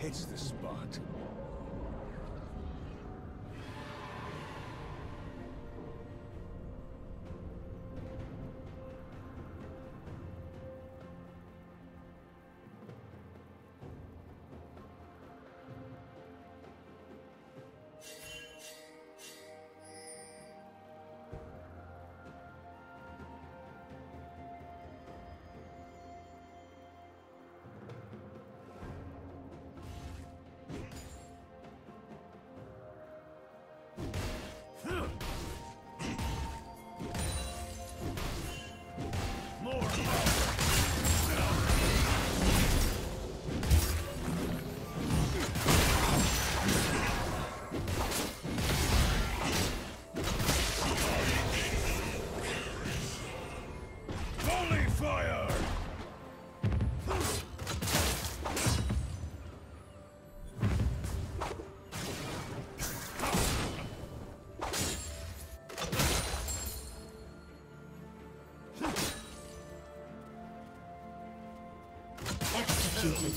hits the spot. Executed.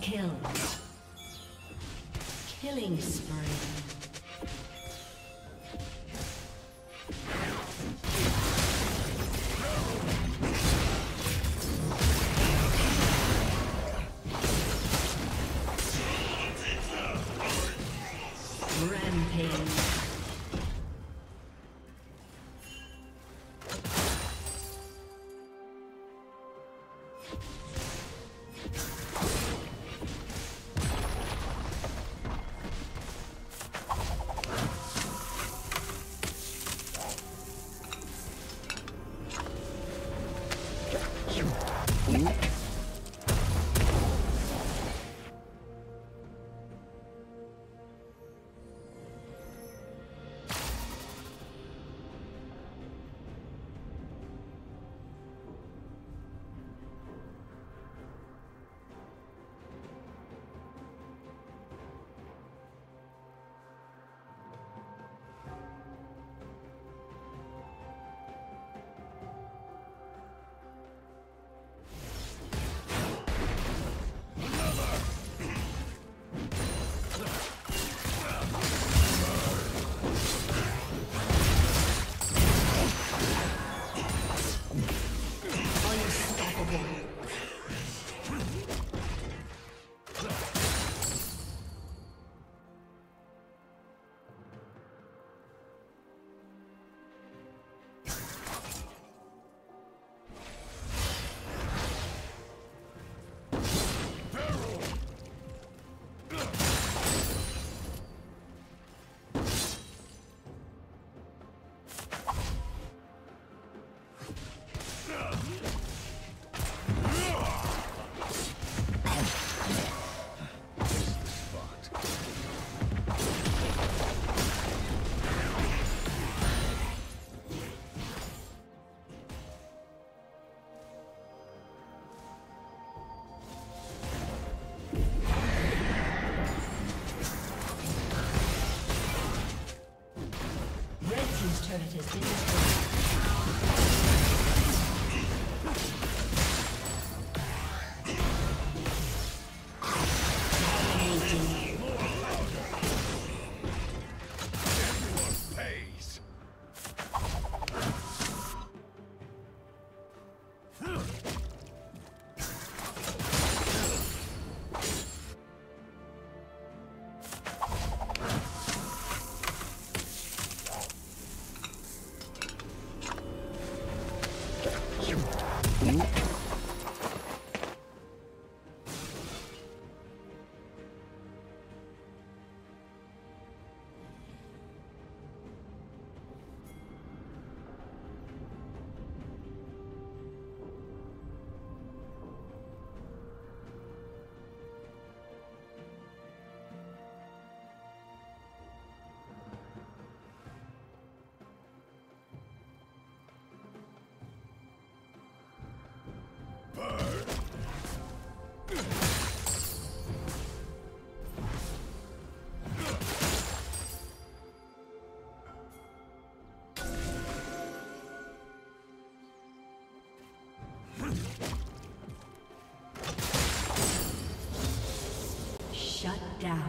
Kill. Killing spree. turret has been destroyed. Shut down.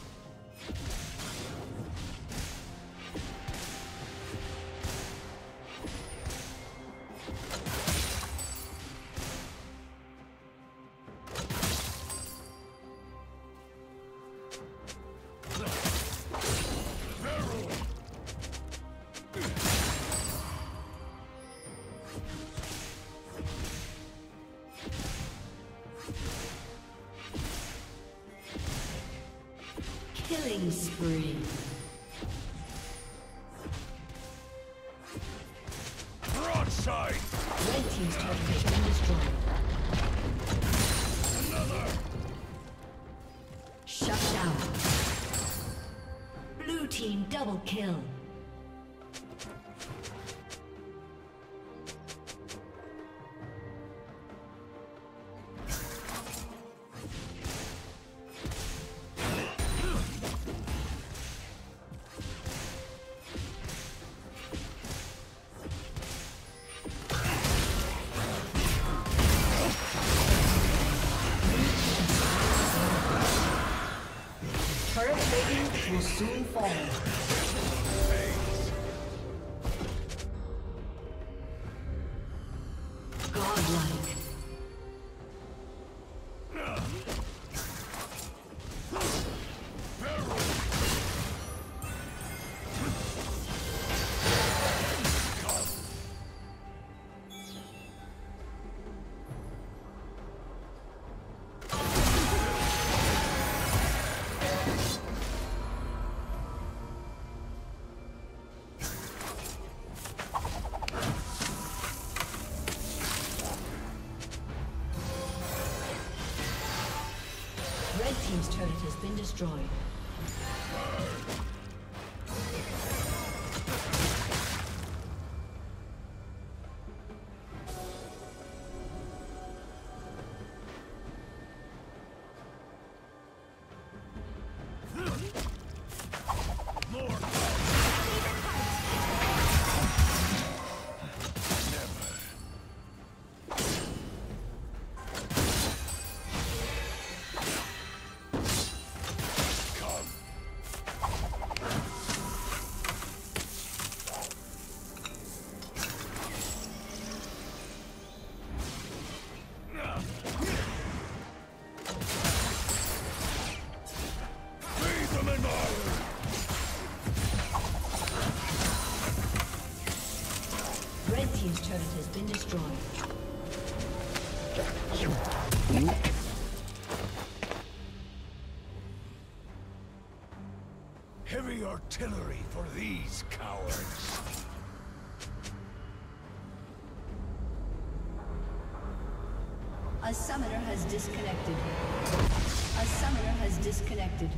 Killing spree. Broadside. Red team's turret has been destroyed. Another. Shut down. Blue team double kill. Soon fall. Godlike. Team's turret has been destroyed. Team's turret has been destroyed. Heavy artillery for these cowards. A summoner has disconnected. A summoner has disconnected.